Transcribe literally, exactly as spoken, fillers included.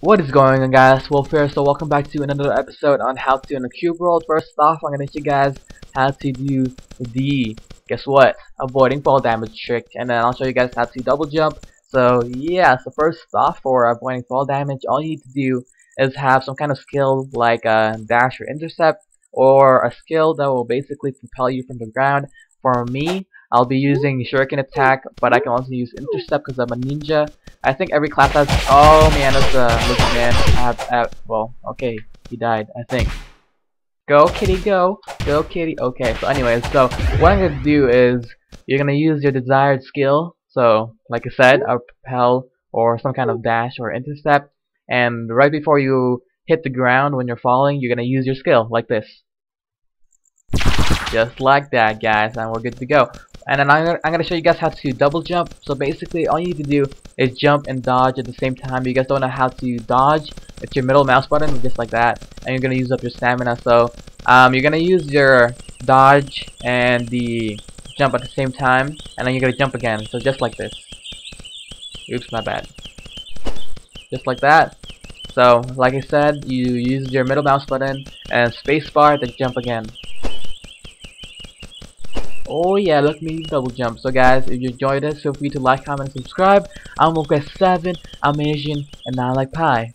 What is going on, guys? Wolf here. So welcome back to another episode on how to in a Cube World. First off, I'm gonna teach you guys how to do the guess what avoiding fall damage trick, and then I'll show you guys how to double jump. So yeah, so first off, for avoiding fall damage, all you need to do is have some kind of skill like a dash or intercept, or a skill that will basically propel you from the ground. For me, I'll be using shuriken attack, but I can also use intercept because I'm a ninja. I think every class has. Oh man, that's a uh, look, man. I have. I have well, okay, he died, I think. Go kitty, go, go kitty. Okay, so anyways, so what I'm gonna do is you're gonna use your desired skill. So like I said, a propel or some kind of dash or intercept, and right before you hit the ground when you're falling, you're gonna use your skill like this. Just like that, guys, and we're good to go. And then I'm gonna, I'm gonna show you guys how to double jump. So basically, all you need to do is jump and dodge at the same time. You guys don't know how to dodge? It's your middle mouse button, just like that. And you're gonna use up your stamina. So um, you're gonna use your dodge and the jump at the same time, and then you're gonna jump again. So just like this. Oops, my bad. Just like that. So like I said, you use your middle mouse button and spacebar to jump again. Oh yeah, let me double jump. So guys, if you enjoyed this, feel free to like, comment, and subscribe. I'm XWolfguys seven, I'm Asian, and I like pie.